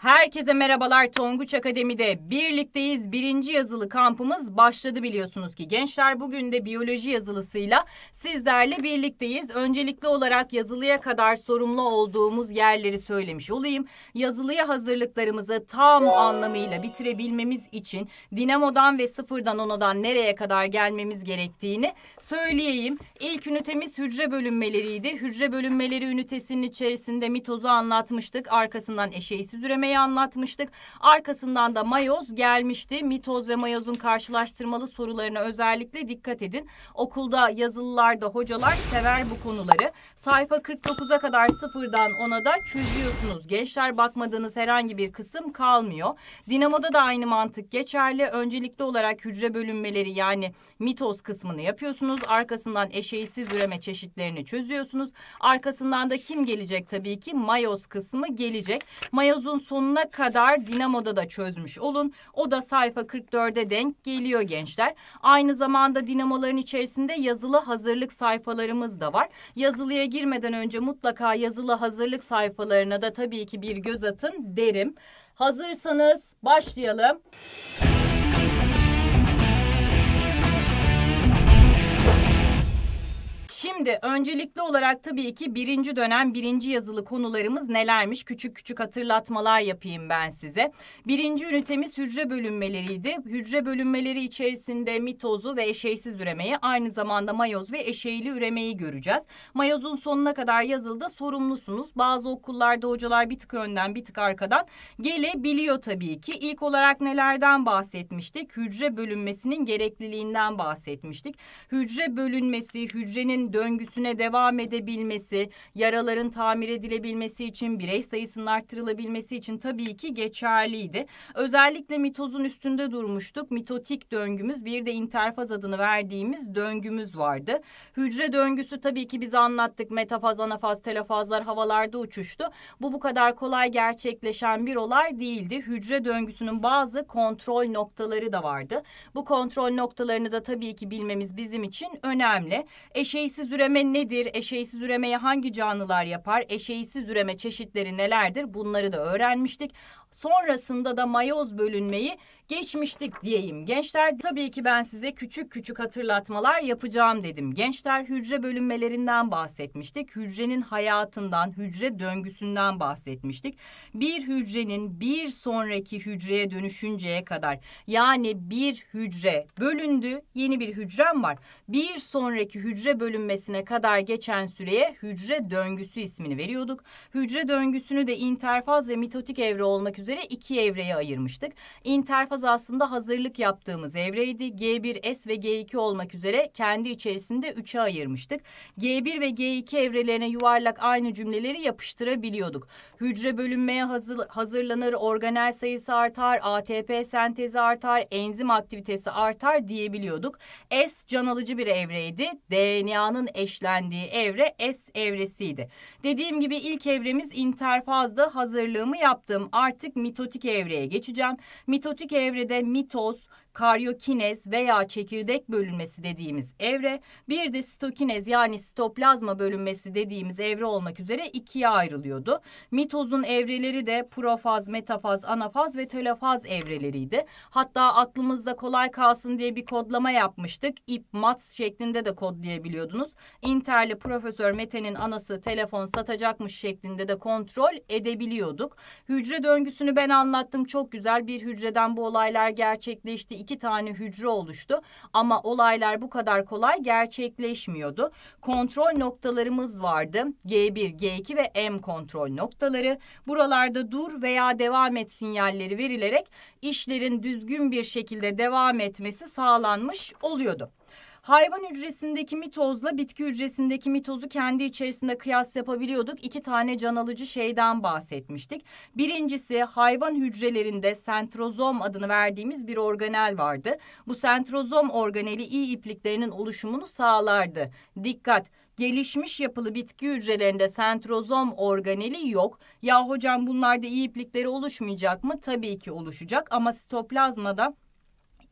Herkese merhabalar, Tonguç Akademi'de birlikteyiz. Birinci yazılı kampımız başladı biliyorsunuz ki gençler. Bugün de biyoloji yazılısıyla sizlerle birlikteyiz. Öncelikli olarak yazılıya kadar sorumlu olduğumuz yerleri söylemiş olayım. Yazılıya hazırlıklarımızı tam anlamıyla bitirebilmemiz için Dinamo'dan ve 0'dan 10'dan nereye kadar gelmemiz gerektiğini söyleyeyim. İlk ünitemiz hücre bölünmeleriydi. Hücre bölünmeleri ünitesinin içerisinde mitozu anlatmıştık. Arkasından eşeysiz üremeyi anlatmıştık. Arkasından da mayoz gelmişti. Mitoz ve mayozun karşılaştırmalı sorularına özellikle dikkat edin. Okulda yazılılarda hocalar sever bu konuları. Sayfa 49'a kadar 0'dan 10'a da çözüyorsunuz. Gençler, bakmadığınız herhangi bir kısım kalmıyor. Dinamo'da da aynı mantık geçerli. Öncelikli olarak hücre bölünmeleri yani mitoz kısmını yapıyorsunuz. Arkasından eşeysiz üreme çeşitlerini çözüyorsunuz. Arkasından da kim gelecek? Tabii ki mayoz kısmı gelecek. Mayozun sonuna kadar Dinamo'da da çözmüş olun. O da sayfa 44'e denk geliyor gençler. Aynı zamanda Dinamo'ların içerisinde yazılı hazırlık sayfalarımız da var. Yazılıya girmeden önce mutlaka yazılı hazırlık sayfalarına da tabii ki bir göz atın derim. Hazırsanız başlayalım. Şimdi öncelikli olarak tabii ki birinci dönem birinci yazılı konularımız nelermiş? Küçük küçük hatırlatmalar yapayım ben size. Birinci ünitemiz hücre bölünmeleriydi. Hücre bölünmeleri içerisinde mitozu ve eşeysiz üremeyi, aynı zamanda mayoz ve eşeyli üremeyi göreceğiz. Mayozun sonuna kadar yazılıda sorumlusunuz. Bazı okullarda hocalar bir tık önden bir tık arkadan gelebiliyor tabii ki. İlk olarak nelerden bahsetmiştik? Hücre bölünmesinin gerekliliğinden bahsetmiştik. Hücre bölünmesi, hücrenin döngüsüne devam edebilmesi, yaraların tamir edilebilmesi için, birey sayısının arttırılabilmesi için tabii ki geçerliydi. Özellikle mitozun üstünde durmuştuk. Mitotik döngümüz, bir de interfaz adını verdiğimiz döngümüz vardı. Hücre döngüsü tabii ki biz anlattık. Metafaz, anafaz, telofazlar havalarda uçuştu. Bu kadar kolay gerçekleşen bir olay değildi. Hücre döngüsünün bazı kontrol noktaları da vardı. Bu kontrol noktalarını da tabii ki bilmemiz bizim için önemli. Eşeysiz üreme nedir? Eşeysiz üremeyi hangi canlılar yapar? Eşeysiz üreme çeşitleri nelerdir? Bunları da öğrenmiştik. Sonrasında da mayoz bölünmeyi geçmiştik diyeyim. Gençler, tabii ki ben size küçük küçük hatırlatmalar yapacağım dedim. Gençler, hücre bölünmelerinden bahsetmiştik. Hücrenin hayatından, hücre döngüsünden bahsetmiştik. Bir hücrenin bir sonraki hücreye dönüşünceye kadar, yani bir hücre bölündü, yeni bir hücrem var. Bir sonraki hücre bölünmesine kadar geçen süreye hücre döngüsü ismini veriyorduk. Hücre döngüsünü de interfaz ve mitotik evre olmak üzere iki evreye ayırmıştık. İnterfaz aslında hazırlık yaptığımız evreydi. G1, S ve G2 olmak üzere kendi içerisinde 3'e ayırmıştık. G1 ve G2 evrelerine yuvarlak aynı cümleleri yapıştırabiliyorduk. Hücre bölünmeye hazırlanır, organel sayısı artar, ATP sentezi artar, enzim aktivitesi artar diyebiliyorduk. S can alıcı bir evreydi. DNA'nın eşlendiği evre S evresiydi. Dediğim gibi ilk evremiz interfazda, hazırlığımı yaptım. Artık mitotik evreye geçeceğim. Mitotik evrede mitoz, karyokinez veya çekirdek bölünmesi dediğimiz evre, bir de sitokinez yani sitoplazma bölünmesi dediğimiz evre olmak üzere ikiye ayrılıyordu. Mitozun evreleri de profaz, metafaz, anafaz ve telofaz evreleriydi. Hatta aklımızda kolay kalsın diye bir kodlama yapmıştık. İp, mats şeklinde de kodlayabiliyordunuz. Interli Profesör Mete'nin anası telefon satacakmış şeklinde de kontrol edebiliyorduk. Hücre döngüsünü ben anlattım. Çok güzel, bir hücreden bu olaylar gerçekleşti. 2 tane hücre oluştu ama olaylar bu kadar kolay gerçekleşmiyordu. Kontrol noktalarımız vardı. G1, G2 ve M kontrol noktaları. Buralarda dur veya devam et sinyalleri verilerek işlerin düzgün bir şekilde devam etmesi sağlanmış oluyordu. Hayvan hücresindeki mitozla bitki hücresindeki mitozu kendi içerisinde kıyas yapabiliyorduk. 2 tane can alıcı şeyden bahsetmiştik. Birincisi, hayvan hücrelerinde sentrozom adını verdiğimiz bir organel vardı. Bu sentrozom organeli iyi ipliklerinin oluşumunu sağlardı. Dikkat! Gelişmiş yapılı bitki hücrelerinde sentrozom organeli yok. Ya hocam, bunlarda iyi iplikleri oluşmayacak mı? Tabii ki oluşacak ama sitoplazmada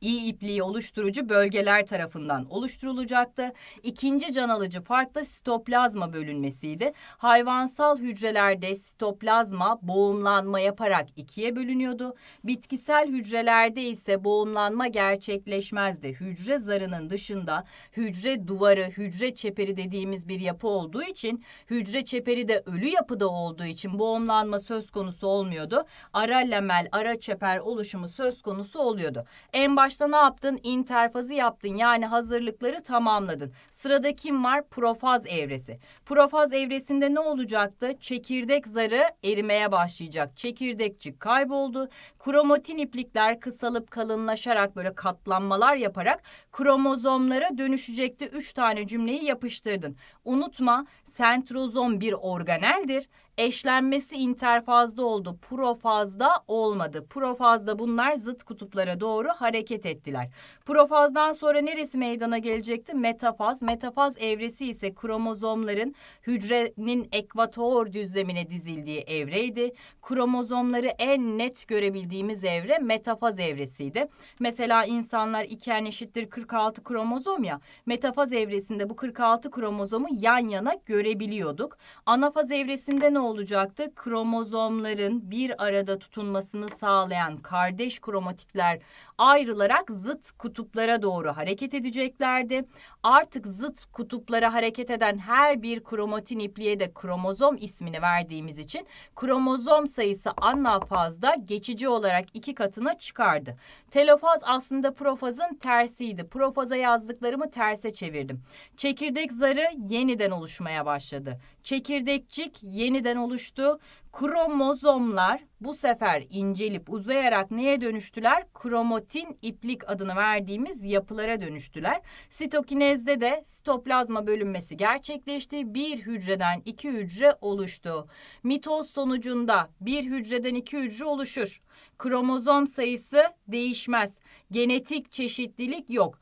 iyi ipliği oluşturucu bölgeler tarafından oluşturulacaktı. İkinci can alıcı fark da sitoplazma bölünmesiydi. Hayvansal hücrelerde sitoplazma boğumlanma yaparak ikiye bölünüyordu. Bitkisel hücrelerde ise boğumlanma gerçekleşmezdi. Hücre zarının dışında hücre duvarı, hücre çeperi dediğimiz bir yapı olduğu için, hücre çeperi de ölü yapıda olduğu için boğumlanma söz konusu olmuyordu. Aralamel, ara çeper oluşumu söz konusu oluyordu. En başta ne yaptın? İnterfazı yaptın. Yani hazırlıkları tamamladın. Sırada kim var? Profaz evresi. Profaz evresinde ne olacaktı? Çekirdek zarı erimeye başlayacak. Çekirdekçik kayboldu. Kromatin iplikler kısalıp kalınlaşarak böyle katlanmalar yaparak kromozomlara dönüşecekti. 3 tane cümleyi yapıştırdın. Unutma, sentrozom bir organeldir. Eşlenmesi interfazda oldu, profazda olmadı. Profazda bunlar zıt kutuplara doğru hareket ettiler. Profazdan sonra neresi meydana gelecekti? Metafaz. Metafaz evresi ise kromozomların hücrenin ekvator düzlemine dizildiği evreydi. Kromozomları en net görebildiğimiz evre metafaz evresiydi. Mesela insanlar 2n eşittir 46 kromozom ya. Metafaz evresinde bu 46 kromozomu yan yana görebiliyorduk. Anafaz evresinde ne olacaktı? Kromozomların bir arada tutunmasını sağlayan kardeş kromatitler ayrılarak zıt kutuplara doğru hareket edeceklerdi. Artık zıt kutuplara hareket eden her bir kromatin ipliğe de kromozom ismini verdiğimiz için kromozom sayısı anafazda geçici olarak 2 katına çıkardı. Telofaz aslında profazın tersiydi. Profaza yazdıklarımı terse çevirdim. Çekirdek zarı yeniden oluşmaya başladı. Çekirdekçik yeniden oluştu. Kromozomlar bu sefer incelip uzayarak neye dönüştüler? Kromatin iplik adını verdiğimiz yapılara dönüştüler. Sitokinezde de sitoplazma bölünmesi gerçekleşti. Bir hücreden 2 hücre oluştu. Mitoz sonucunda bir hücreden 2 hücre oluşur. Kromozom sayısı değişmez. Genetik çeşitlilik yok.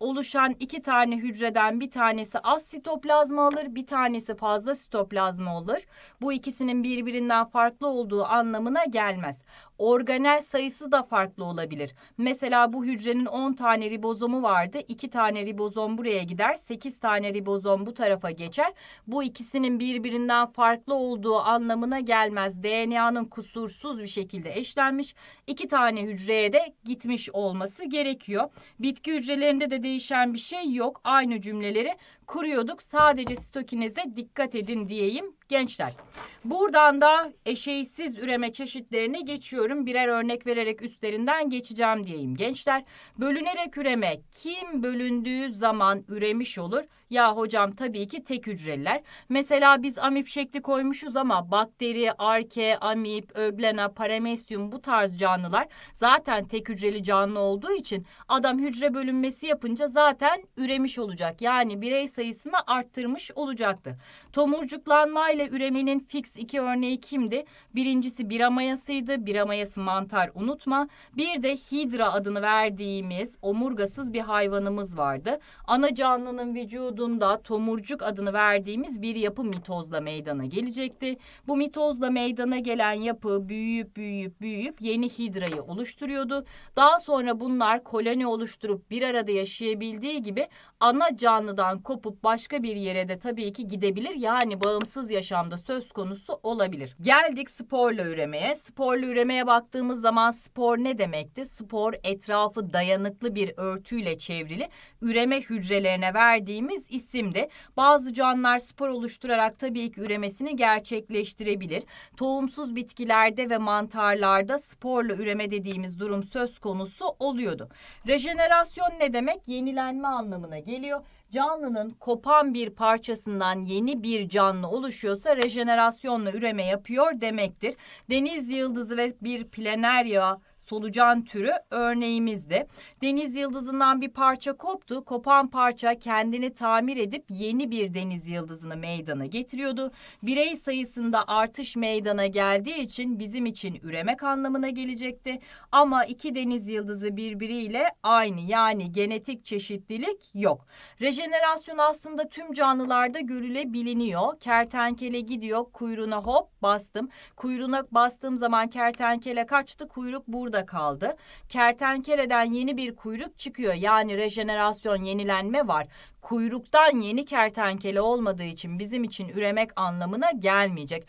Oluşan 2 tane hücreden bir tanesi az sitoplazma alır, bir tanesi fazla sitoplazma alır. Bu ikisinin birbirinden farklı olduğu anlamına gelmez. Organel sayısı da farklı olabilir. Mesela bu hücrenin 10 tane ribozomu vardı. 2 tane ribozom buraya gider, 8 tane ribozom bu tarafa geçer. Bu ikisinin birbirinden farklı olduğu anlamına gelmez. DNA'nın kusursuz bir şekilde eşlenmiş, 2 tane hücreye de gitmiş olması gerekiyor. Bitki hücrelerinde de değişen bir şey yok. Aynı cümleleri kuruyorduk. Sadece sitokineze dikkat edin diyeyim gençler. Buradan da eşeysiz üreme çeşitlerine geçiyorum. Birer örnek vererek üstlerinden geçeceğim diyeyim gençler. Bölünerek üreme. Kim bölündüğü zaman üremiş olur? Ya hocam tabii ki tek hücreliler. Mesela biz amip şekli koymuşuz ama bakteri, arke, amip, öglena, paramesyum bu tarz canlılar zaten tek hücreli canlı olduğu için adam hücre bölünmesi yapınca zaten üremiş olacak. Yani birey sayısını arttırmış olacaktı. Tomurcuklanma ile üremenin fix 2 örneği kimdi? Birincisi bira mayasıydı. Bira mayası mantar, unutma. Bir de hidra adını verdiğimiz omurgasız bir hayvanımız vardı. Ana canlının vücudunda tomurcuk adını verdiğimiz bir yapı mitozla meydana gelecekti. Bu mitozla meydana gelen yapı büyüyüp yeni hidrayı oluşturuyordu. Daha sonra bunlar koloni oluşturup bir arada yaşayabildiği gibi ana canlıdan kopup başka bir yere de tabii ki gidebilir. Yani bağımsız yaşamda söz konusu olabilir. Geldik sporla üremeye. Sporla üremeye baktığımız zaman spor ne demekti? Spor, etrafı dayanıklı bir örtüyle çevrili üreme hücrelerine verdiğimiz isimdi. Bazı canlılar spor oluşturarak tabii ki üremesini gerçekleştirebilir. Tohumsuz bitkilerde ve mantarlarda sporla üreme dediğimiz durum söz konusu oluyordu. Rejenerasyon ne demek? Yenilenme anlamına geliyor. Canlının kopan bir parçasından yeni bir canlı oluşuyorsa rejenerasyonla üreme yapıyor demektir. Deniz yıldızı ve bir planarya solucan türü örneğimizde deniz yıldızından bir parça koptu. Kopan parça kendini tamir edip yeni bir deniz yıldızını meydana getiriyordu. Birey sayısında artış meydana geldiği için bizim için üremek anlamına gelecekti. Ama 2 deniz yıldızı birbiriyle aynı, yani genetik çeşitlilik yok. Rejenerasyon aslında tüm canlılarda görülebiliniyor. Kertenkele gidiyor, kuyruğuna hop bastım. Kuyruğuna bastığım zaman kertenkele kaçtı, kuyruk burada burada kaldı. Kertenkeleden yeni bir kuyruk çıkıyor. Yani rejenerasyon, yenilenme var. Kuyruktan yeni kertenkele olmadığı için bizim için üremek anlamına gelmeyecek.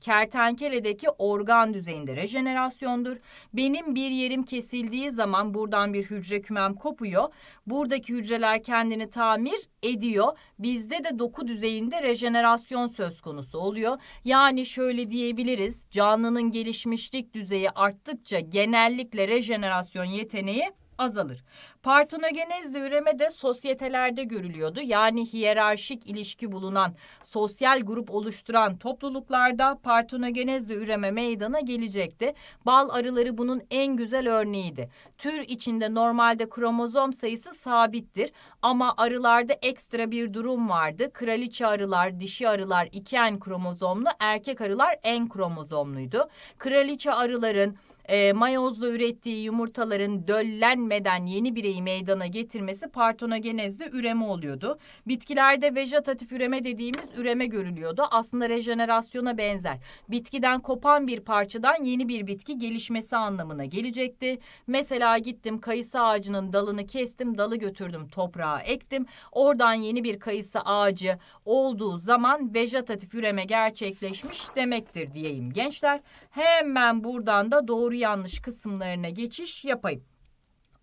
Kertenkeledeki organ düzeyinde rejenerasyondur. Benim bir yerim kesildiği zaman buradan bir hücre kümem kopuyor. Buradaki hücreler kendini tamir ediyor. Bizde de doku düzeyinde rejenerasyon söz konusu oluyor. Yani şöyle diyebiliriz. Canlının gelişmişlik düzeyi arttıkça genellikle rejenerasyon yeteneği azalır. Partenogenez üreme de sosyetelerde görülüyordu. Yani hiyerarşik ilişki bulunan, sosyal grup oluşturan topluluklarda partenogenez üreme meydana gelecekti. Bal arıları bunun en güzel örneğiydi. Tür içinde normalde kromozom sayısı sabittir ama arılarda ekstra bir durum vardı. Kraliçe arılar, dişi arılar iki en kromozomlu, erkek arılar en kromozomluydu. Kraliçe arıların mayozla ürettiği yumurtaların döllenmeden yeni bireyi meydana getirmesi partenogenezde üreme oluyordu. Bitkilerde vejetatif üreme dediğimiz üreme görülüyordu. Aslında rejenerasyona benzer. Bitkiden kopan bir parçadan yeni bir bitki gelişmesi anlamına gelecekti. Mesela gittim kayısı ağacının dalını kestim, dalı götürdüm toprağa ektim. Oradan yeni bir kayısı ağacı olduğu zaman vejetatif üreme gerçekleşmiş demektir diyeyim gençler. Hemen buradan da doğru yanlış kısımlarına geçiş yapayım.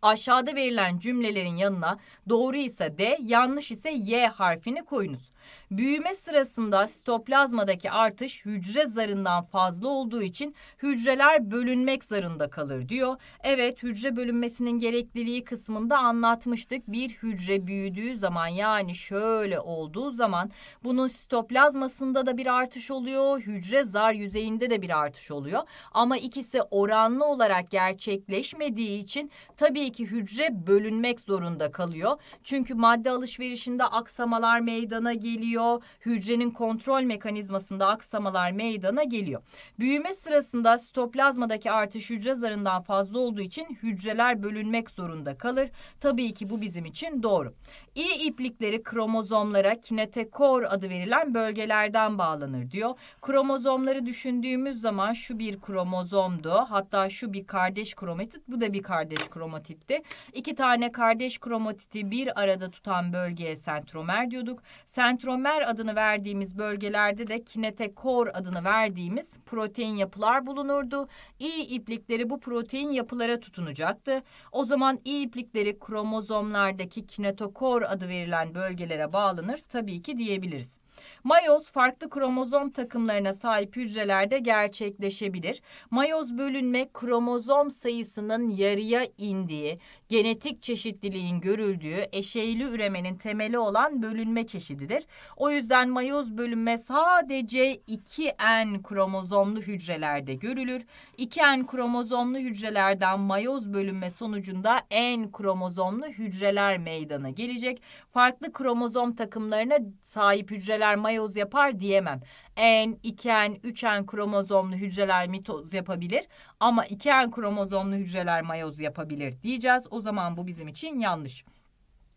Aşağıda verilen cümlelerin yanına doğru ise D, yanlış ise Y harfini koyunuz. Büyüme sırasında sitoplazmadaki artış hücre zarından fazla olduğu için hücreler bölünmek zarında kalır diyor. Evet, hücre bölünmesinin gerekliliği kısmında anlatmıştık. Bir hücre büyüdüğü zaman, yani şöyle olduğu zaman, bunun sitoplazmasında da bir artış oluyor, hücre zar yüzeyinde de bir artış oluyor. Ama ikisi oranlı olarak gerçekleşmediği için tabii ki hücre bölünmek zorunda kalıyor. Çünkü madde alışverişinde aksamalar meydana geliyor. Hücrenin kontrol mekanizmasında aksamalar meydana geliyor. Büyüme sırasında sitoplazmadaki artış hücre zarından fazla olduğu için hücreler bölünmek zorunda kalır. Tabii ki bu bizim için doğru. İ iplikleri kromozomlara kinetokor adı verilen bölgelerden bağlanır diyor. Kromozomları düşündüğümüz zaman şu bir kromozomdu. Hatta şu bir kardeş kromatit, bu da bir kardeş kromatitti. İki tane kardeş kromatiti bir arada tutan bölgeye sentromer diyorduk. Sentromer adını verdiğimiz bölgelerde de kinetokor adını verdiğimiz protein yapılar bulunurdu. İ iplikleri bu protein yapılara tutunacaktı. O zaman İ iplikleri kromozomlardaki kinetokor adı verilen bölgelere bağlanır tabii ki diyebiliriz. Mayoz farklı kromozom takımlarına sahip hücrelerde gerçekleşebilir. Mayoz bölünme kromozom sayısının yarıya indiği, genetik çeşitliliğin görüldüğü, eşeyli üremenin temeli olan bölünme çeşididir. O yüzden mayoz bölünme sadece 2n kromozomlu hücrelerde görülür. 2n kromozomlu hücrelerden mayoz bölünme sonucunda n kromozomlu hücreler meydana gelecek. Farklı kromozom takımlarına sahip hücreler mayoz yapar diyemem. N, 2N, 3N kromozomlu hücreler mitoz yapabilir ama 2N kromozomlu hücreler mayoz yapabilir diyeceğiz. O zaman bu bizim için yanlış.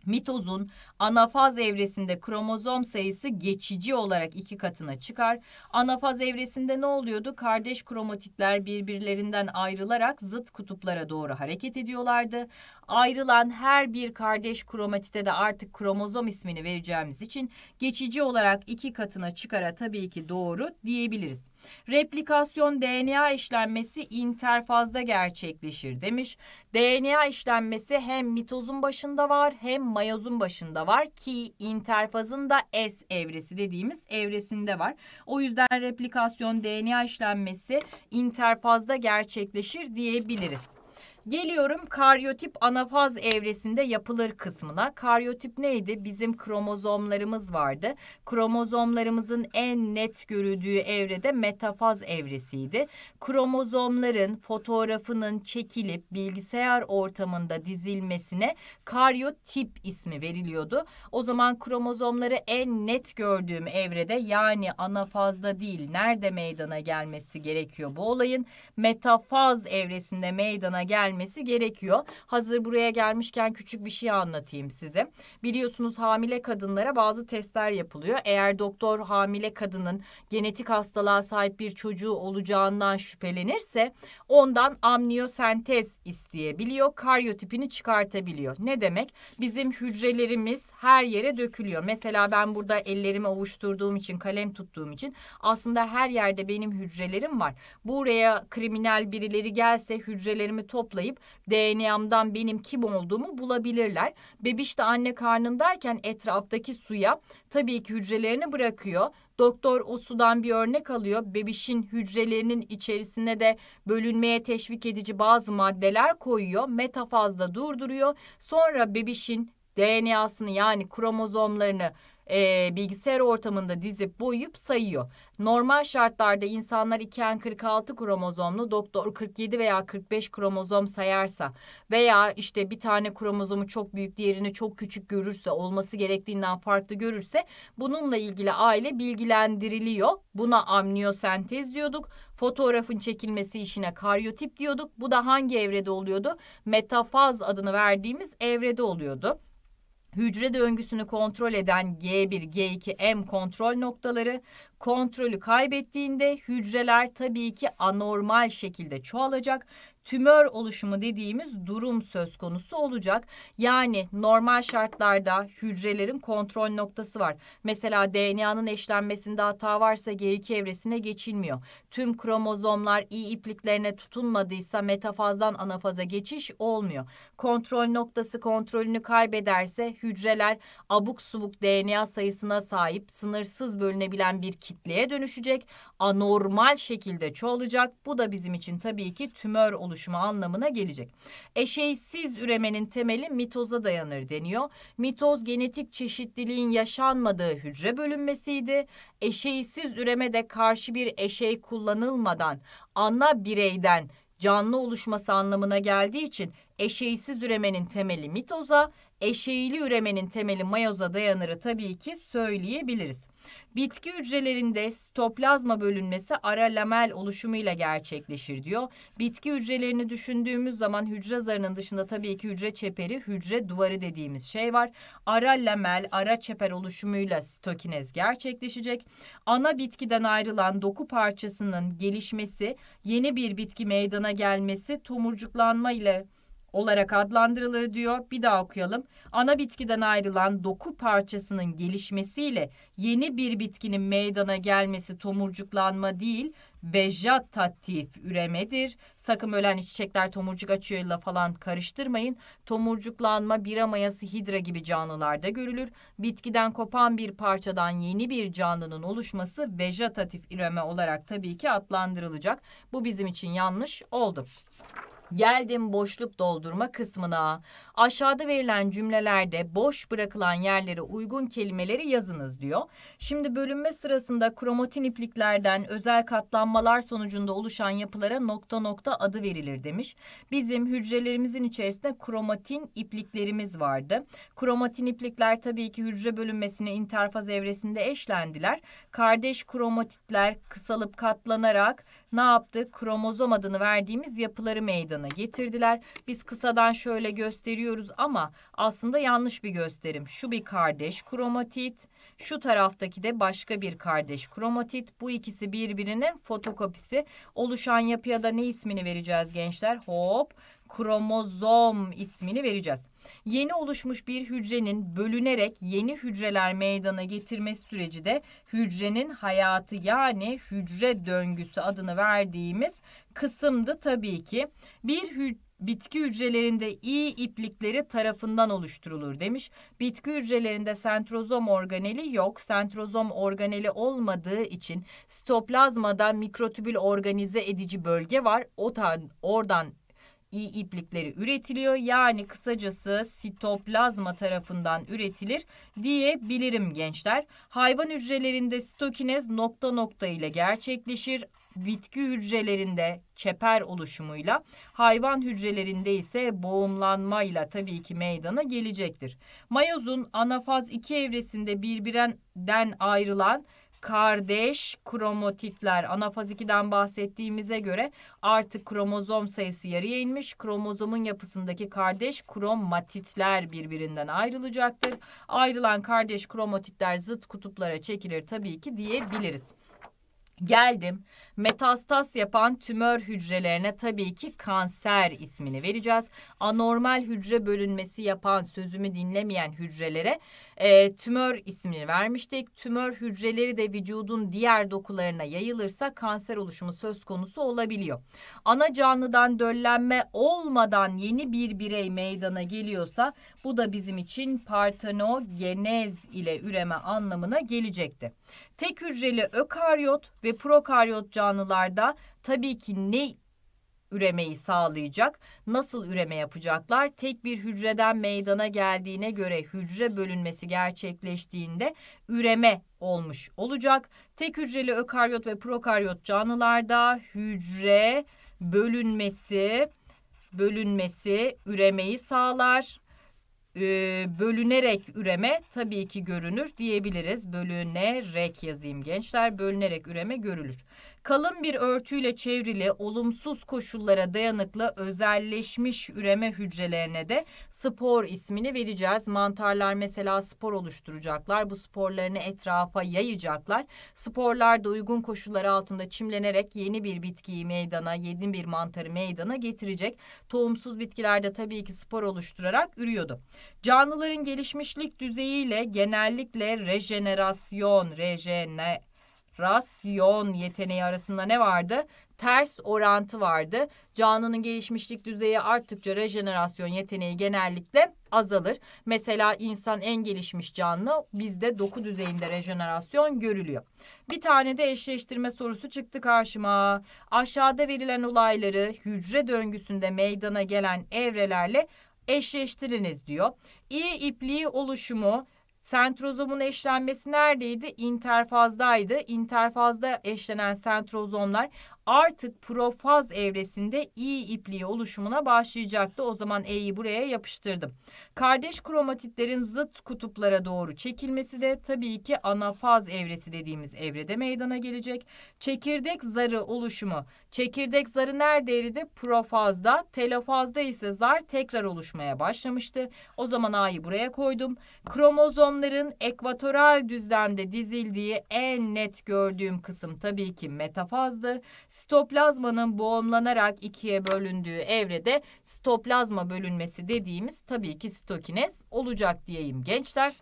Mitozun anafaz evresinde kromozom sayısı geçici olarak 2 katına çıkar. Anafaz evresinde ne oluyordu? Kardeş kromatitler birbirlerinden ayrılarak zıt kutuplara doğru hareket ediyorlardı. Ayrılan her bir kardeş kromatite de artık kromozom ismini vereceğimiz için geçici olarak 2 katına çıkara tabii ki doğru diyebiliriz. Replikasyon DNA işlenmesi interfazda gerçekleşir demiş. DNA işlenmesi hem mitozun başında var hem mayozun başında var ki interfazın da S evresi dediğimiz evresinde var. O yüzden replikasyon DNA işlenmesi interfazda gerçekleşir diyebiliriz. Geliyorum karyotip anafaz evresinde yapılır kısmına. Karyotip neydi? Bizim kromozomlarımız vardı. Kromozomlarımızın en net görüldüğü evrede metafaz evresiydi. Kromozomların fotoğrafının çekilip bilgisayar ortamında dizilmesine karyotip ismi veriliyordu. O zaman kromozomları en net gördüğüm evrede, yani anafazda değil, nerede meydana gelmesi gerekiyor bu olayın? Metafaz evresinde meydana gelmesi gelmesi gerekiyor. Hazır buraya gelmişken küçük bir şey anlatayım size. Biliyorsunuz hamile kadınlara bazı testler yapılıyor. Eğer doktor hamile kadının genetik hastalığa sahip bir çocuğu olacağından şüphelenirse ondan amniyosentez isteyebiliyor. Karyotipini çıkartabiliyor. Ne demek? Bizim hücrelerimiz her yere dökülüyor. Mesela ben burada ellerimi ovuşturduğum için, kalem tuttuğum için aslında her yerde benim hücrelerim var. Buraya kriminal birileri gelse hücrelerimi toplayıp DNA'mdan benim kim olduğumu bulabilirler. Bebiş de anne karnındayken etraftaki suya tabii ki hücrelerini bırakıyor. Doktor o sudan bir örnek alıyor. Bebişin hücrelerinin içerisine de bölünmeye teşvik edici bazı maddeler koyuyor. Metafazda durduruyor. Sonra bebişin DNA'sını yani kromozomlarını bilgisayar ortamında dizip boyayıp sayıyor. Normal şartlarda insanlar 2x46 kromozomlu, doktor 47 veya 45 kromozom sayarsa veya işte bir tane kromozomu çok büyük, diğerini çok küçük görürse, olması gerektiğinden farklı görürse bununla ilgili aile bilgilendiriliyor. Buna amniyosentez diyorduk. Fotoğrafın çekilmesi işine karyotip diyorduk. Bu da hangi evrede oluyordu? Metafaz adını verdiğimiz evrede oluyordu. Hücre döngüsünü kontrol eden G1, G2, M kontrol noktaları kontrolü kaybettiğinde hücreler tabii ki anormal şekilde çoğalacak. Tümör oluşumu dediğimiz durum söz konusu olacak. Yani normal şartlarda hücrelerin kontrol noktası var. Mesela DNA'nın eşlenmesinde hata varsa G2 evresine geçilmiyor. Tüm kromozomlar iyi ipliklerine tutunmadıysa metafazdan anafaza geçiş olmuyor. Kontrol noktası kontrolünü kaybederse hücreler abuk subuk DNA sayısına sahip sınırsız bölünebilen bir kitleye dönüşecek. Anormal şekilde çoğalacak. Bu da bizim için tabii ki tümör oluşumu anlamına gelecek. Eşeysiz üremenin temeli mitoza dayanır deniyor. Mitoz genetik çeşitliliğin yaşanmadığı hücre bölünmesiydi. Eşeysiz üremede karşı bir eşey kullanılmadan ana bireyden canlı oluşması anlamına geldiği için eşeysiz üremenin temeli mitoza, eşeyli üremenin temeli mayoza dayanırı tabii ki söyleyebiliriz. Bitki hücrelerinde sitoplazma bölünmesi aralamel oluşumuyla gerçekleşir diyor. Bitki hücrelerini düşündüğümüz zaman hücre zarının dışında tabii ki hücre çeperi, hücre duvarı dediğimiz şey var. Aralamel, ara çeper oluşumuyla sitokinez gerçekleşecek. Ana bitkiden ayrılan doku parçasının gelişmesi, yeni bir bitki meydana gelmesi tomurcuklanma ile olarak adlandırılır diyor. Bir daha okuyalım. Ana bitkiden ayrılan doku parçasının gelişmesiyle yeni bir bitkinin meydana gelmesi tomurcuklanma değil, vejetatif üremedir. Sakın öyle hani çiçekler tomurcuk açıyorla falan karıştırmayın. Tomurcuklanma bira mayası, hidra gibi canlılarda görülür. Bitkiden kopan bir parçadan yeni bir canlının oluşması vejetatif üreme olarak tabii ki adlandırılacak. Bu bizim için yanlış oldu. Geldim boşluk doldurma kısmına. Aşağıda verilen cümlelerde boş bırakılan yerlere uygun kelimeleri yazınız diyor. Şimdi bölünme sırasında kromatin ipliklerden özel katlanmalar sonucunda oluşan yapılara nokta nokta adı verilir demiş. Bizim hücrelerimizin içerisinde kromatin ipliklerimiz vardı. Kromatin iplikler tabii ki hücre bölünmesine interfaz evresinde eşlendiler. Kardeş kromatitler kısalıp katlanarak ne yaptı? Kromozom adını verdiğimiz yapıları meydana getirdiler. Biz kısadan şöyle gösteriyoruz ama aslında yanlış bir gösterim. Şu bir kardeş kromatit, şu taraftaki de başka bir kardeş kromatit. Bu ikisi birbirinin fotokopisi. Oluşan yapıya da ne ismini vereceğiz gençler? Hop, kromozom ismini vereceğiz. Yeni oluşmuş bir hücrenin bölünerek yeni hücreler meydana getirmesi süreci de hücrenin hayatı yani hücre döngüsü adını verdiğimiz kısımdı tabii ki. Bitki hücrelerinde i iplikleri tarafından oluşturulur demiş. Bitki hücrelerinde sentrozom organeli yok. Sentrozom organeli olmadığı için sitoplazmada mikrotübül organize edici bölge var. Oradan İ iplikleri üretiliyor. Yani kısacası sitoplazma tarafından üretilir diyebilirim gençler. Hayvan hücrelerinde sitokinez nokta nokta ile gerçekleşir. Bitki hücrelerinde çeper oluşumuyla, hayvan hücrelerinde ise boğumlanmayla tabii ki meydana gelecektir. Mayozun anafaz 2 evresinde birbirinden ayrılan kardeş kromatitler. Anafaz 2'den bahsettiğimize göre artık kromozom sayısı yarıya inmiş. Kromozomun yapısındaki kardeş kromatitler birbirinden ayrılacaktır. Ayrılan kardeş kromatitler zıt kutuplara çekilir tabii ki diyebiliriz. Geldim. Metastaz yapan tümör hücrelerine tabii ki kanser ismini vereceğiz. Anormal hücre bölünmesi yapan, sözümü dinlemeyen hücrelere tümör ismini vermiştik. Tümör hücreleri de vücudun diğer dokularına yayılırsa kanser oluşumu söz konusu olabiliyor. Ana canlıdan döllenme olmadan yeni bir birey meydana geliyorsa bu da bizim için partenogenez ile üreme anlamına gelecekti. Tek hücreli ökaryot ve prokaryot canlılarda tabii ki ne üremeyi sağlayacak? Nasıl üreme yapacaklar? Tek bir hücreden meydana geldiğine göre hücre bölünmesi gerçekleştiğinde üreme olmuş olacak. Tek hücreli ökaryot ve prokaryot canlılarda hücre bölünmesi üremeyi sağlar. Bölünerek üreme tabii ki görünür diyebiliriz. Bölünerek yazayım gençler. Bölünerek üreme görülür. Kalın bir örtüyle çevrili olumsuz koşullara dayanıklı özelleşmiş üreme hücrelerine de spor ismini vereceğiz. Mantarlar mesela spor oluşturacaklar. Bu sporlarını etrafa yayacaklar. Sporlar da uygun koşullar altında çimlenerek yeni bir bitkiyi meydana, yeni bir mantarı meydana getirecek. Tohumsuz bitkilerde tabii ki spor oluşturarak ürüyordu. Canlıların gelişmişlik düzeyiyle genellikle rejenerasyon yeteneği arasında ne vardı? Ters orantı vardı. Canlının gelişmişlik düzeyi arttıkça rejenerasyon yeteneği genellikle azalır. Mesela insan en gelişmiş canlı, bizde doku düzeyinde rejenerasyon görülüyor. Bir tane de eşleştirme sorusu çıktı karşıma. Aşağıda verilen olayları hücre döngüsünde meydana gelen evrelerle eşleştiriniz diyor. İ ipliği oluşumu, sentrozomun eşlenmesi neredeydi? İnterfazdaydı. İnterfazda eşlenen sentrozomlar artık profaz evresinde İ ipliği oluşumuna başlayacaktı. O zaman E'yi buraya yapıştırdım. Kardeş kromatitlerin zıt kutuplara doğru çekilmesi de tabii ki anafaz evresi dediğimiz evrede meydana gelecek. Çekirdek zarı oluşumu. Çekirdek zarı nerede eridi? Profazda. Telofazda ise zar tekrar oluşmaya başlamıştı. O zaman A'yı buraya koydum. Kromozomların ekvatoral düzlemde dizildiği en net gördüğüm kısım tabii ki metafazdı. Sitoplazmanın boğumlanarak ikiye bölündüğü evrede sitoplazma bölünmesi dediğimiz tabii ki sitokinez olacak diyeyim gençler.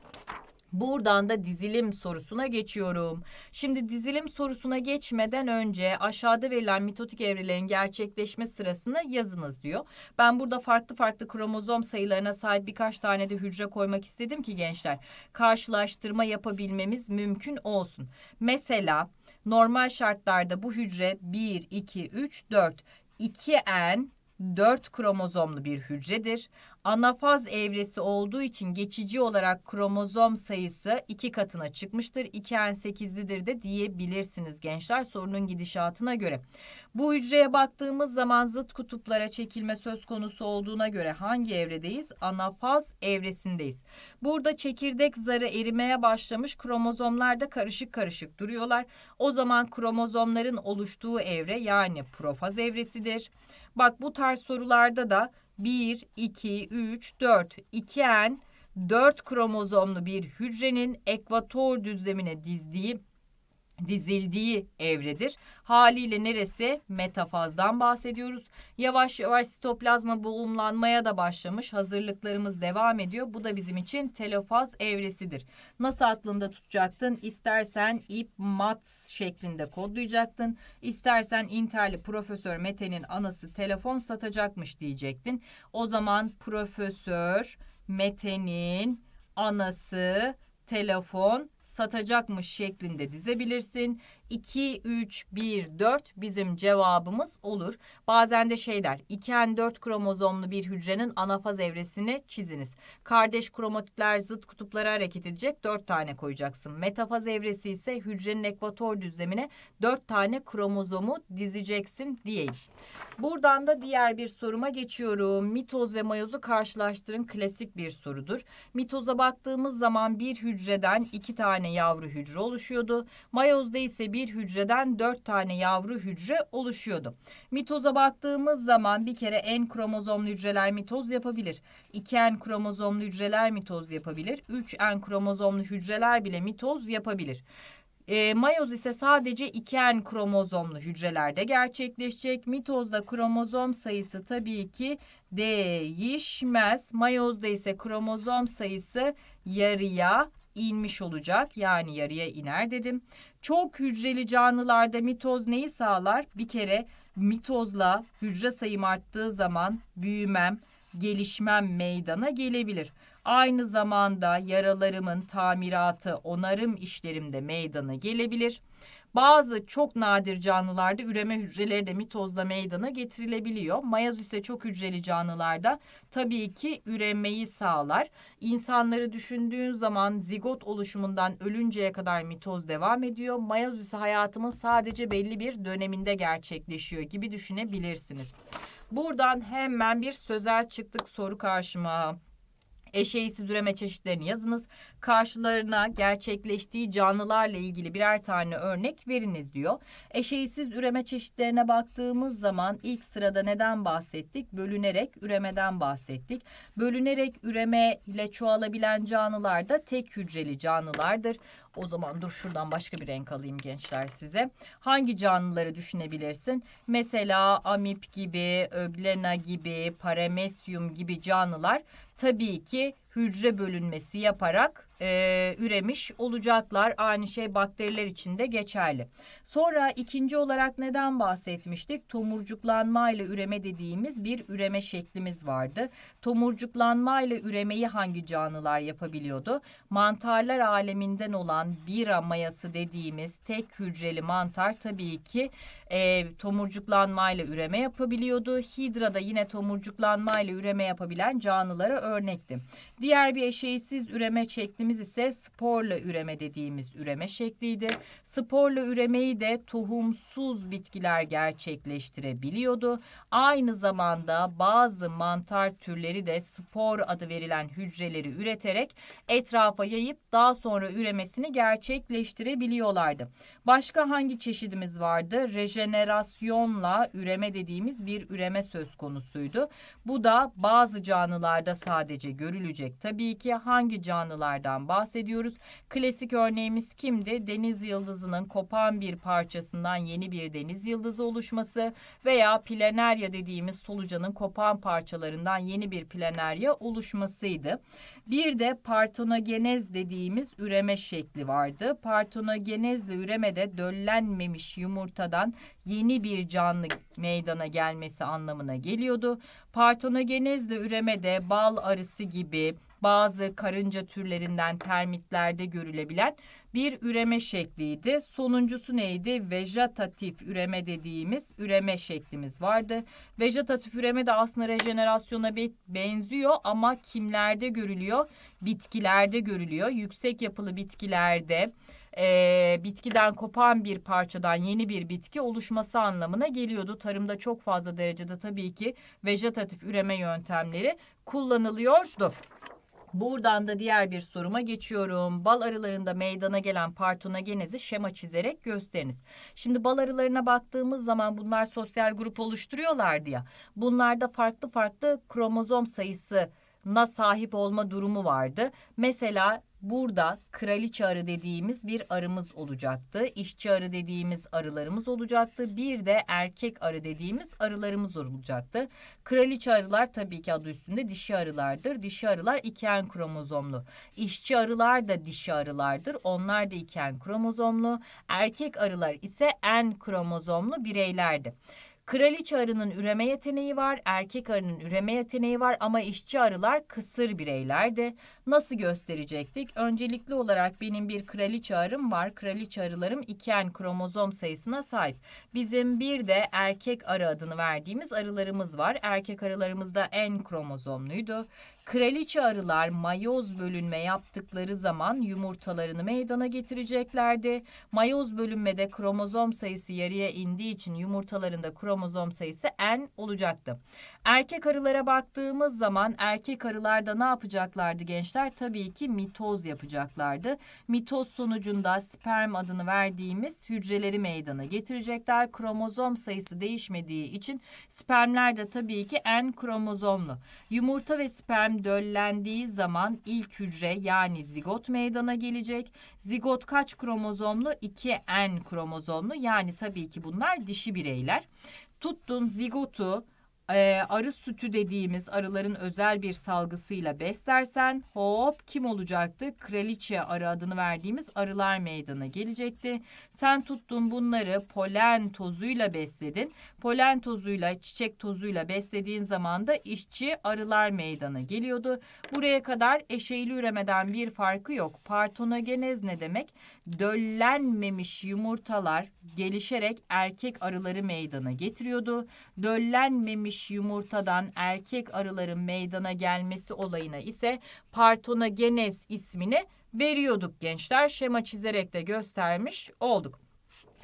Buradan da dizilim sorusuna geçiyorum. Şimdi dizilim sorusuna geçmeden önce aşağıda verilen mitotik evrelerin gerçekleşme sırasını yazınız diyor. Ben burada farklı farklı kromozom sayılarına sahip birkaç tane de hücre koymak istedim ki gençler karşılaştırma yapabilmemiz mümkün olsun. Mesela normal şartlarda bu hücre 1, 2, 3, 4, 2N 4 kromozomlu bir hücredir. Anafaz evresi olduğu için geçici olarak kromozom sayısı 2 katına çıkmıştır. 2N8'lidir de diyebilirsiniz gençler sorunun gidişatına göre. Bu hücreye baktığımız zaman zıt kutuplara çekilme söz konusu olduğuna göre hangi evredeyiz? Anafaz evresindeyiz. Burada çekirdek zarı erimeye başlamış, kromozomlar da karışık karışık duruyorlar. O zaman kromozomların oluştuğu evre yani profaz evresidir. Bak bu tarz sorularda da 1, 2, 3, 4, 2N, 4 kromozomlu bir hücrenin ekvator düzlemine dizildiği evredir. Haliyle neresi? Metafazdan bahsediyoruz. Yavaş yavaş sitoplazma boğumlanmaya da başlamış. Hazırlıklarımız devam ediyor. Bu da bizim için telofaz evresidir. Nasıl aklında tutacaktın? İstersen ip mat şeklinde kodlayacaktın. İstersen Interli Profesör Mete'nin anası telefon satacakmış diyecektin. O zaman Profesör Mete'nin anası telefon satacakmış şeklinde dizebilirsin. 2, 3, 1, 4 bizim cevabımız olur. Bazen de şey der, 2n4 kromozomlu bir hücrenin anafaz evresini çiziniz. Kardeş kromatitler zıt kutuplara hareket edecek, 4 tane koyacaksın. Metafaz evresi ise hücrenin ekvator düzlemine 4 tane kromozomu dizeceksin diyeyim. Buradan da diğer bir soruma geçiyorum. Mitoz ve mayozu karşılaştırın, klasik bir sorudur. Mitoza baktığımız zaman bir hücreden 2 tane yavru hücre oluşuyordu. Mayozda ise bir hücreden 4 tane yavru hücre oluşuyordu. Mitoza baktığımız zaman bir kere N kromozomlu hücreler mitoz yapabilir. 2N kromozomlu hücreler mitoz yapabilir. 3N kromozomlu hücreler bile mitoz yapabilir. Mayoz ise sadece 2N kromozomlu hücrelerde gerçekleşecek. Mitozda kromozom sayısı tabii ki değişmez. Mayozda ise kromozom sayısı yarıya inmiş olacak. Yani yarıya iner dedim. Çok hücreli canlılarda mitoz neyi sağlar? Bir kere mitozla hücre sayım arttığı zaman büyümem, gelişmem meydana gelebilir. Aynı zamanda yaralarımın tamiratı, onarım işlerimde meydana gelebilir. Bazı çok nadir canlılarda üreme hücreleri de mitozla meydana getirilebiliyor. Mayoz ise çok hücreli canlılarda tabii ki üremeyi sağlar. İnsanları düşündüğün zaman zigot oluşumundan ölünceye kadar mitoz devam ediyor. Mayoz ise hayatımın sadece belli bir döneminde gerçekleşiyor gibi düşünebilirsiniz. Buradan hemen bir sözel çıktık soru karşıma. Eşeysiz üreme çeşitlerini yazınız. Karşılarına gerçekleştiği canlılarla ilgili birer tane örnek veriniz diyor. Eşeysiz üreme çeşitlerine baktığımız zaman ilk sırada neden bahsettik? Bölünerek üremeden bahsettik. Bölünerek üreme ile çoğalabilen canlılar da tek hücreli canlılardır. O zaman dur şuradan başka bir renk alayım gençler size. Hangi canlıları düşünebilirsin? Mesela amip gibi, öglena gibi, paramesyum gibi canlılar tabii ki hücre bölünmesi yaparak üremiş olacaklar. Aynı şey bakteriler için de geçerli. Sonra ikinci olarak neden bahsetmiştik? Tomurcuklanmayla üreme dediğimiz bir üreme şeklimiz vardı. Tomurcuklanmayla üremeyi hangi canlılar yapabiliyordu? Mantarlar aleminden olan bira mayası dediğimiz tek hücreli mantar tabii ki tomurcuklanmayla üreme yapabiliyordu. Hidra da yine tomurcuklanmayla üreme yapabilen canlılara örnekti. Diğer bir eşeysiz üreme şeklimiz ise sporla üreme dediğimiz üreme şekliydi. Sporla üremeyi de tohumsuz bitkiler gerçekleştirebiliyordu. Aynı zamanda bazı mantar türleri de spor adı verilen hücreleri üreterek etrafa yayıp daha sonra üremesini gerçekleştirebiliyorlardı. Başka hangi çeşidimiz vardı? Rejenerasyonla üreme dediğimiz bir üreme söz konusuydu. Bu da bazı canlılarda sadece görülecek. Tabii ki hangi canlılardan bahsediyoruz? Klasik örneğimiz kimdi? Deniz yıldızının kopan bir parçasından yeni bir deniz yıldızı oluşması veya planarya dediğimiz solucanın kopan parçalarından yeni bir planarya oluşmasıydı. Bir de partenogenez dediğimiz üreme şekli vardı. Partenogenezle üremede döllenmemiş yumurtadan yeni bir canlı meydana gelmesi anlamına geliyordu. Partenogenezle üremede bal arısı gibi bazı karınca türlerinden termitlerde görülebilen bir üreme şekliydi. Sonuncusu neydi? Vejetatif üreme dediğimiz üreme şeklimiz vardı. Vejetatif üreme de aslında rejenerasyona benziyor ama kimlerde görülüyor? Bitkilerde görülüyor. Yüksek yapılı bitkilerde bitkiden kopan bir parçadan yeni bir bitki oluşması anlamına geliyordu. Tarımda çok fazla derecede tabii ki vejetatif üreme yöntemleri kullanılıyordu. Buradan da diğer bir soruma geçiyorum. Bal arılarında meydana gelen partenogenezi şema çizerek gösteriniz. Şimdi bal arılarına baktığımız zaman bunlar sosyal grup oluşturuyorlardı ya. Bunlarda farklı farklı kromozom sayısına sahip olma durumu vardı. Mesela burada kraliçe arı dediğimiz bir arımız olacaktı. İşçi arı dediğimiz arılarımız olacaktı. Bir de erkek arı dediğimiz arılarımız olacaktı. Kraliçe arılar tabii ki adı üstünde dişi arılardır. Dişi arılar 2N kromozomlu. İşçi arılar da dişi arılardır. Onlar da 2N kromozomlu. Erkek arılar ise N kromozomlu bireylerdi. Kraliçe arının üreme yeteneği var, erkek arının üreme yeteneği var ama işçi arılar kısır bireylerdi. Nasıl gösterecektik? Öncelikli olarak benim bir kraliçe arım var. Kraliçe arılarım iken kromozom sayısına sahip. Bizim bir de erkek arı adını verdiğimiz arılarımız var. Erkek arılarımız da en kromozomluydu. Kraliçe arılar mayoz bölünme yaptıkları zaman yumurtalarını meydana getireceklerdi. Mayoz bölünmede kromozom sayısı yarıya indiği için yumurtalarında kromozom sayısı n olacaktı. Erkek arılara baktığımız zaman erkek arılarda ne yapacaklardı gençler? Tabii ki mitoz yapacaklardı. Mitoz sonucunda sperm adını verdiğimiz hücreleri meydana getirecekler. Kromozom sayısı değişmediği için spermler de tabii ki n kromozomlu. Yumurta ve sperm döllendiği zaman ilk hücre yani zigot meydana gelecek. Zigot kaç kromozomlu? 2N kromozomlu. Yani tabii ki bunlar dişi bireyler. Tuttun zigotu arı sütü dediğimiz arıların özel bir salgısıyla beslersen hop kim olacaktı? Kraliçe arı adını verdiğimiz arılar meydana gelecekti. Sen tuttun bunları polen tozuyla besledin. Polen tozuyla, çiçek tozuyla beslediğin zaman da işçi arılar meydana geliyordu. Buraya kadar eşeyli üremeden bir farkı yok. Partenogenez ne demek? Döllenmemiş yumurtalar gelişerek erkek arıları meydana getiriyordu. Döllenmemiş yumurtadan erkek arıların meydana gelmesi olayına ise partenogenez ismini veriyorduk gençler. Şema çizerek de göstermiş olduk.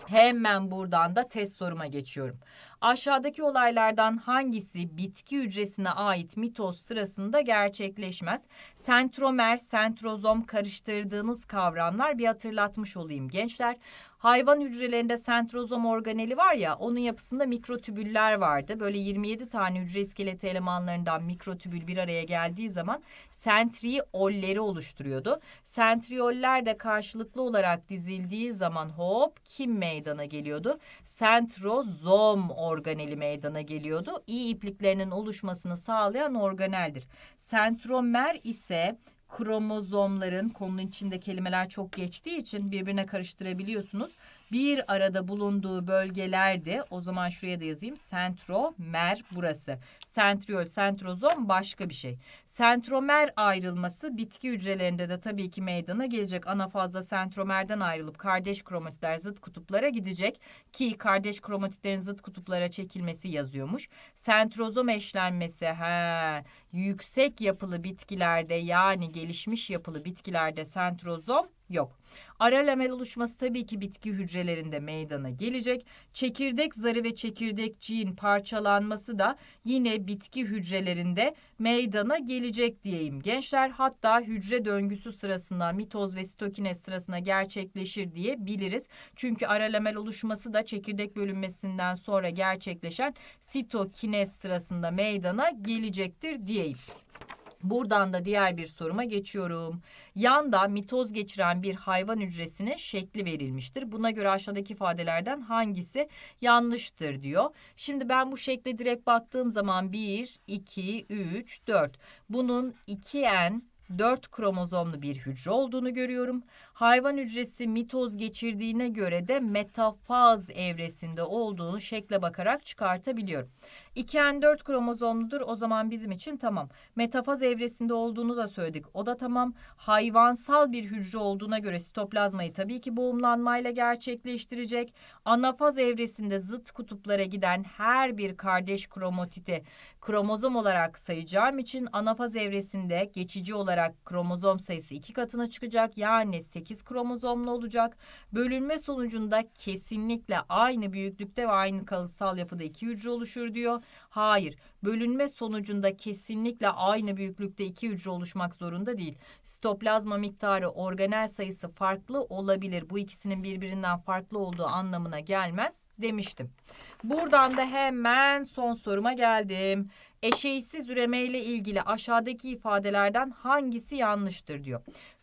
Hemen buradan da test soruma geçiyorum. Aşağıdaki olaylardan hangisi bitki hücresine ait mitoz sırasında gerçekleşmez? Sentromer, sentrozom karıştırdığınız kavramlar bir hatırlatmış olayım gençler. Hayvan hücrelerinde sentrozom organeli var ya, onun yapısında mikrotübüller vardı. Böyle 27 tane hücre iskeleti elemanlarından mikrotübül bir araya geldiği zaman sentriolleri oluşturuyordu. Sentrioller de karşılıklı olarak dizildiği zaman hop kim meydana geliyordu? Sentrozom organeli meydana geliyordu. İ ipliklerinin oluşmasını sağlayan organeldir. Sentromer ise kromozomların, konunun içinde kelimeler çok geçtiği için birbirine karıştırabiliyorsunuz, bir arada bulunduğu bölgelerdi. O zaman şuraya da yazayım. Sentromer burası. Sentriol, sentrozom başka bir şey. Sentromer ayrılması bitki hücrelerinde de tabii ki meydana gelecek. Anafazda sentromerden ayrılıp kardeş kromatitler zıt kutuplara gidecek ki kardeş kromatitlerin zıt kutuplara çekilmesi yazıyormuş. Sentrozom eşlenmesi yüksek yapılı bitkilerde yani gelişmiş yapılı bitkilerde sentrozom yok. Aralamel oluşması tabii ki bitki hücrelerinde meydana gelecek. Çekirdek zarı ve çekirdekçiğin parçalanması da yine bitki hücrelerinde meydana gelecek diyeyim gençler. Hatta hücre döngüsü sırasında mitoz ve sitokinez sırasında gerçekleşir diyebiliriz. Çünkü aralamel oluşması da çekirdek bölünmesinden sonra gerçekleşen sitokinez sırasında meydana gelecektir diyeyim. Buradan da diğer bir soruma geçiyorum. Yanda mitoz geçiren bir hayvan hücresinin şekli verilmiştir. Buna göre aşağıdaki ifadelerden hangisi yanlıştır diyor. Şimdi ben bu şekle direkt baktığım zaman 1, 2, 3, 4. Bunun 2N 4 kromozomlu bir hücre olduğunu görüyorum. Hayvan hücresi mitoz geçirdiğine göre de metafaz evresinde olduğunu şekle bakarak çıkartabiliyorum. 2N4 kromozomludur, o zaman bizim için tamam. Metafaz evresinde olduğunu da söyledik, o da tamam. Hayvansal bir hücre olduğuna göre sitoplazmayı tabii ki boğumlanmayla gerçekleştirecek. Anafaz evresinde zıt kutuplara giden her bir kardeş kromatiti kromozom olarak sayacağım için anafaz evresinde geçici olarak kromozom sayısı 2 katına çıkacak, yani 8 kromozomlu olacak. Bölünme sonucunda kesinlikle aynı büyüklükte ve aynı kalıtsal yapıda 2 hücre oluşur diyor. Hayır, bölünme sonucunda kesinlikle aynı büyüklükte 2 hücre oluşmak zorunda değil. Sitoplazma miktarı, organel sayısı farklı olabilir. Bu ikisinin birbirinden farklı olduğu anlamına gelmez demiştim. Buradan da hemen son soruma geldim. Eşeysiz üreme ile ilgili aşağıdaki ifadelerden hangisi yanlıştır diyor.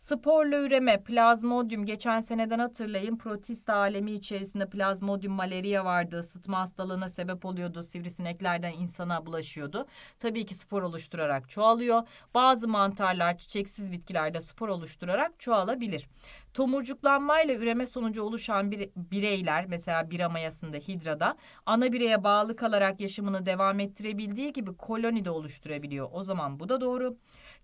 Sporla üreme, plazmodium, geçen seneden hatırlayın, protist alemi içerisinde plazmodium malaria vardı, sıtma hastalığına sebep oluyordu, sivrisineklerden insana bulaşıyordu. Tabii ki spor oluşturarak çoğalıyor. Bazı mantarlar çiçeksiz bitkilerde spor oluşturarak çoğalabilir. Tomurcuklanmayla üreme sonucu oluşan bireyler, mesela bira mayasında, hidrada, ana bireye bağlı kalarak yaşamını devam ettirebildiği gibi koloni de oluşturabiliyor. O zaman bu da doğru.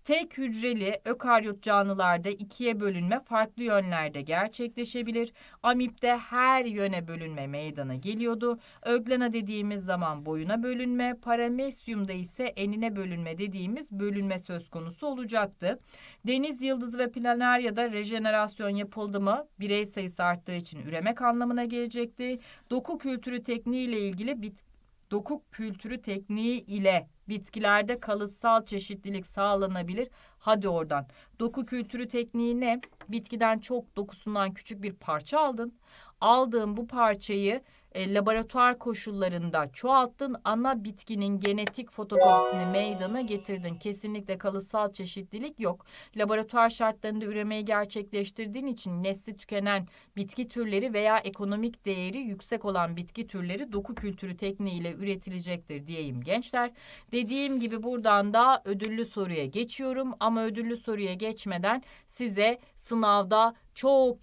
Tek hücreli ökaryot canlılarda ikiye bölünme farklı yönlerde gerçekleşebilir. Amipte her yöne bölünme meydana geliyordu. Öglena dediğimiz zaman boyuna bölünme, paramesyumda ise enine bölünme dediğimiz bölünme söz konusu olacaktı. Deniz yıldızı ve planarya'da rejenerasyon yapıldı mı? Birey sayısı arttığı için üremek anlamına gelecekti. Doku kültürü tekniği ile ilgili bitkilerde kalıtsal çeşitlilik sağlanabilir. Hadi oradan. Doku kültürü tekniği ne? Bitkiden çok, dokusundan küçük bir parça aldın. Aldığın bu parçayı laboratuvar koşullarında çoğalttın. Ana bitkinin genetik fotokopisini meydana getirdin. Kesinlikle kalıtsal çeşitlilik yok. Laboratuvar şartlarında üremeyi gerçekleştirdiğin için nesli tükenen bitki türleri veya ekonomik değeri yüksek olan bitki türleri doku kültürü tekniğiyle üretilecektir diyeyim gençler. Dediğim gibi buradan da ödüllü soruya geçiyorum. Ama ödüllü soruya geçmeden size sınavda çok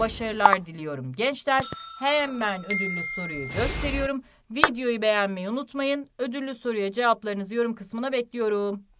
başarılar diliyorum gençler. Hemen ödüllü soruyu gösteriyorum. Videoyu beğenmeyi unutmayın. Ödüllü soruya cevaplarınızı yorum kısmına bekliyorum.